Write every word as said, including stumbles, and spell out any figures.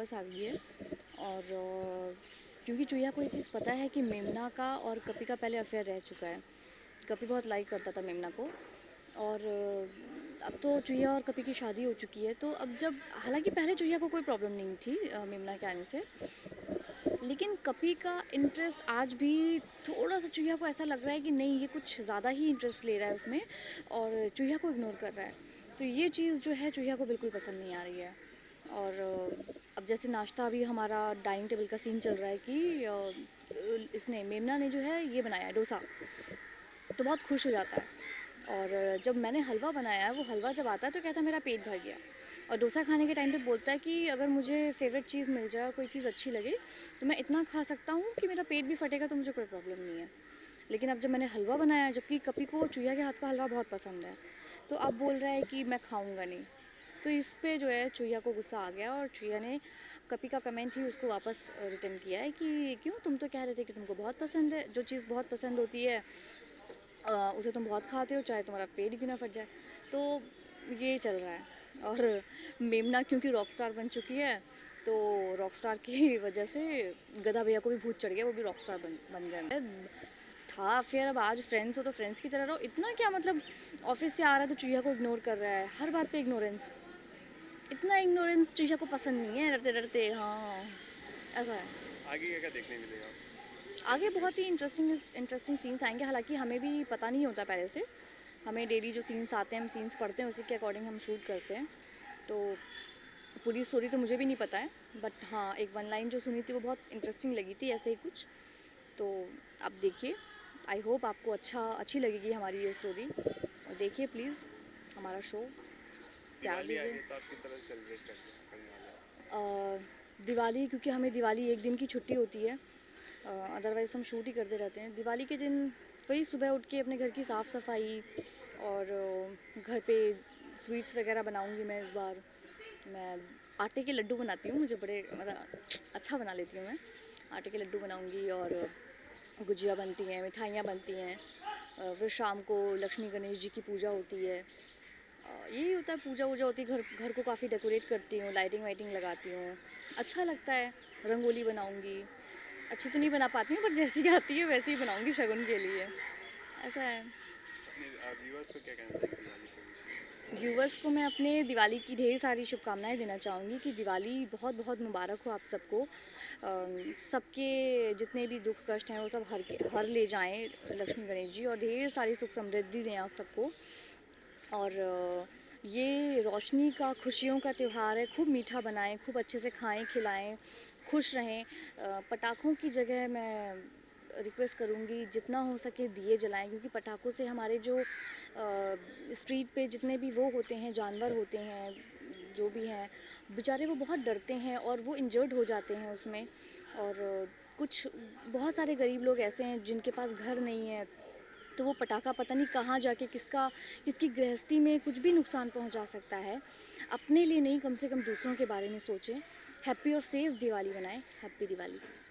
वापस आ गई है। और क्योंकि चूहिया को ये चीज़ पता है कि मेमना का और कपी का पहले अफेयर रह चुका है। कपी बहुत लाइक करता था मेमना को, और अब तो चूहिया और कपी की शादी हो चुकी है। तो अब जब, हालांकि पहले चूहिया को कोई प्रॉब्लम नहीं थी मेमना के आने से, लेकिन कपी का इंटरेस्ट आज भी थोड़ा सा चूहिया को ऐसा लग रहा है कि नहीं, ये कुछ ज़्यादा ही इंटरेस्ट ले रहा है उसमें और चूहिया को इग्नोर कर रहा है। तो ये चीज़ जो है चूहिया को बिल्कुल पसंद नहीं आ रही है। और अब जैसे नाश्ता भी हमारा डाइनिंग टेबल का सीन चल रहा है कि इसने मेमना ने जो है ये बनाया है डोसा, तो बहुत खुश हो जाता है। और जब मैंने हलवा बनाया है, वो हलवा जब आता है तो कहता है मेरा पेट भर गया। और डोसा खाने के टाइम पे बोलता है कि अगर मुझे फेवरेट चीज़ मिल जाए और कोई चीज़ अच्छी लगे तो मैं इतना खा सकता हूँ कि मेरा पेट भी फटेगा, तो मुझे कोई प्रॉब्लम नहीं है। लेकिन अब जब मैंने हलवा बनाया, जबकि कपी को चूहिया के हाथ का हलवा बहुत पसंद है, तो अब बोल रहा है कि मैं खाऊँगा नहीं। तो इस पे जो है चूहिया को गुस्सा आ गया और चूहिया ने कपी का कमेंट ही उसको वापस रिटर्न किया है कि क्यों, तुम तो कह रहे थे कि तुमको बहुत पसंद है, जो चीज़ बहुत पसंद होती है उसे तुम बहुत खाते हो, चाहे तुम्हारा पेट क्यों ना फट जाए। तो ये चल रहा है। और मेमना क्योंकि रॉकस्टार बन चुकी है, तो रॉकस्टार की वजह से गधा भैया को भी भूत चढ़ गया, वो भी रॉकस्टार बन बन गए। था फिर अब आज फ्रेंड्स हो तो फ्रेंड्स की तरह रहो। इतना क्या, मतलब ऑफिस से आ रहा है तो चूहिया को इग्नोर कर रहा है, हर बात पर इग्नोरेंस, इतना इग्नोरेंस चूहिया को पसंद नहीं है, डरते डरते। हाँ, ऐसा है। आगे क्या देखने मिलेगा? आगे बहुत ही इंटरेस्टिंग इंटरेस्टिंग सीन्स आएंगे। हालांकि हमें भी पता नहीं होता पहले से, हमें डेली जो सीन्स आते हैं हम सीन्स पढ़ते हैं, उसी के अकॉर्डिंग हम शूट करते हैं। तो पूरी स्टोरी तो मुझे भी नहीं पता है, बट हाँ एक वन लाइन जो सुनी थी वो बहुत इंटरेस्टिंग लगी थी, ऐसे ही कुछ। तो आप देखिए, आई होप आपको अच्छा अच्छी लगेगी हमारी ये स्टोरी। और देखिए प्लीज़ हमारा शो। दिवाली तो आप किस तरह सेलिब्रेट करते हैं? दिवाली, क्योंकि हमें दिवाली एक दिन की छुट्टी होती है, अदरवाइज़ हम शूट ही करते रहते हैं। दिवाली के दिन वही सुबह उठ के अपने घर की साफ़ सफाई, और घर पे स्वीट्स वगैरह बनाऊंगी मैं इस बार। मैं आटे के लड्डू बनाती हूँ, मुझे बड़े मतलब अच्छा बना लेती हूँ मैं। आटे के लड्डू बनाऊँगी और गुजिया बनती हैं, मिठाइयाँ बनती हैं। फिर शाम को लक्ष्मी गणेश जी की पूजा होती है, यही होता है, पूजा वूजा होती है। घर घर को काफ़ी डेकोरेट करती हूँ, लाइटिंग वाइटिंग लगाती हूँ, अच्छा लगता है। रंगोली बनाऊँगी, अच्छी तो नहीं बना पाती हूँ, पर जैसी आती है वैसे ही बनाऊँगी शगुन के लिए, ऐसा है। व्यूअर्स को क्या कहना चाहिए? व्यूअर्स को मैं अपने दिवाली की ढेर सारी शुभकामनाएँ देना चाहूँगी कि दिवाली बहुत बहुत मुबारक हो आप सबको। सबके जितने भी दुख कष्ट हैं वो सब हर हर ले जाएँ लक्ष्मी गणेश जी, और ढेर सारी सुख समृद्धि दें आप सबको। और ये रोशनी का, खुशियों का त्यौहार है, खूब मीठा बनाएं, खूब अच्छे से खाएं, खिलाएं, खुश रहें। पटाखों की जगह मैं रिक्वेस्ट करूंगी जितना हो सके दिए जलाएं, क्योंकि पटाखों से हमारे जो स्ट्रीट पे जितने भी वो होते हैं, जानवर होते हैं, जो भी हैं बेचारे, वो बहुत डरते हैं और वो इंजर्ड हो जाते हैं उसमें। और कुछ बहुत सारे गरीब लोग ऐसे हैं जिनके पास घर नहीं है, तो वो पटाखा पता नहीं कहाँ जाके किसका किसकी गृहस्थी में कुछ भी नुकसान पहुँचा सकता है। अपने लिए नहीं, कम से कम दूसरों के बारे में सोचें। हैप्पी और सेफ दिवाली मनाएं। हैप्पी दिवाली।